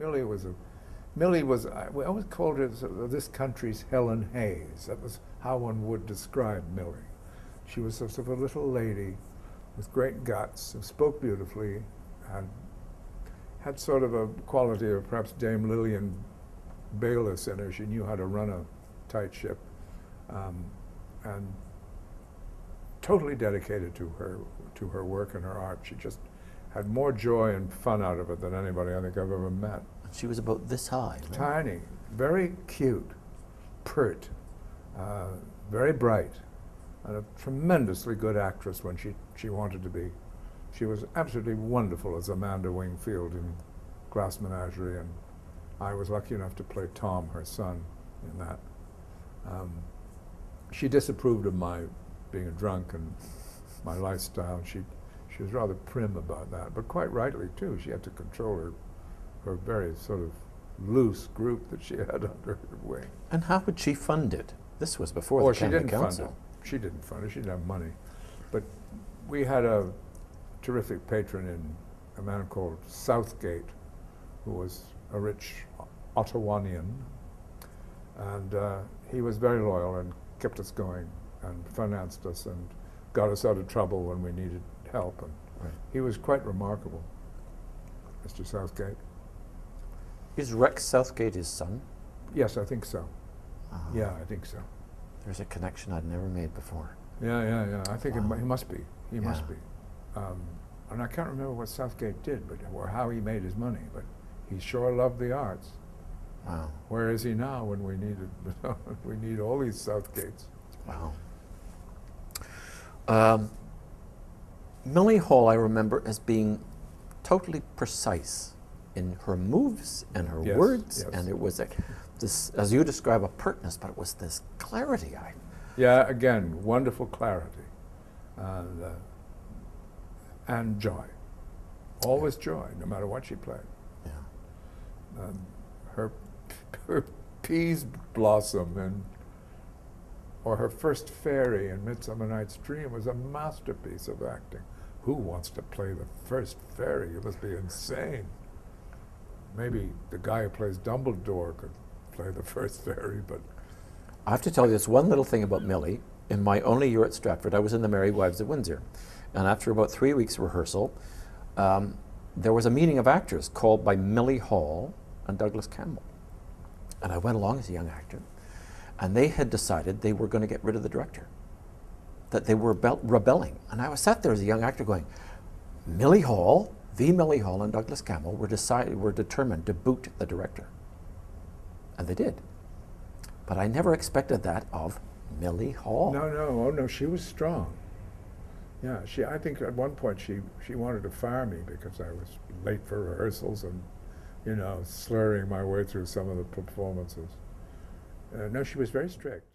Milly was, we always called her this country's Helen Hayes. That was how one would describe Milly. She was sort of a little lady with great guts, who spoke beautifully, and had sort of a quality of perhaps Dame Lillian Bayliss in her. She knew how to run a tight ship, and totally dedicated to her work and her art. She just had more joy and fun out of it than anybody I think I've ever met. She was about this high. Right? Tiny, very cute, pert, very bright, and a tremendously good actress when she wanted to be. She was absolutely wonderful as Amanda Wingfield in Glass Menagerie, and I was lucky enough to play Tom, her son, in that. She disapproved of my being a drunk and my lifestyle. She was rather prim about that, but quite rightly too. She had to control her very sort of loose group that she had under her wing. And how would she fund it? This was before the county council. She didn't fund it. She didn't have money. But we had a terrific patron in a man called Southgate, who was a rich Ottawanian, and he was very loyal and kept us going and financed us and got us out of trouble when we needed help. And right. He was quite remarkable, Mr. Southgate. Is Rex Southgate his son? Yes, I think so. Uh-huh. Yeah, I think so. There's a connection I'd never made before. Yeah. I think he must be. He must be. And I can't remember what Southgate did, but or how he made his money. But he sure loved the arts. Wow. Where is he now when we need it? We need all these Southgates. Wow. Milly Hall, I remember as being totally precise in her moves and her words, and it was this, as you describe, a pertness, but it was this clarity. Yeah, again, wonderful clarity, and joy, always joy, no matter what she played. Yeah, her peas blossom or her first fairy in Midsummer Night's Dream was a masterpiece of acting. Who wants to play the first fairy? You must be insane. Maybe the guy who plays Dumbledore could play the first fairy, but... I have to tell you this one little thing about Milly. In my only year at Stratford, I was in The Merry Wives of Windsor. And after about 3 weeks rehearsal, there was a meeting of actors called by Milly Hall and Douglas Campbell. And I went along as a young actor. And they had decided they were going to get rid of the director, that they were rebelling. And I was sat there as a young actor going, Milly Hall, the Milly Hall and Douglas Campbell were determined to boot the director. And they did. But I never expected that of Milly Hall. No, she was strong. Yeah, I think at one point she wanted to fire me because I was late for rehearsals and, slurring my way through some of the performances. No, she was very strict.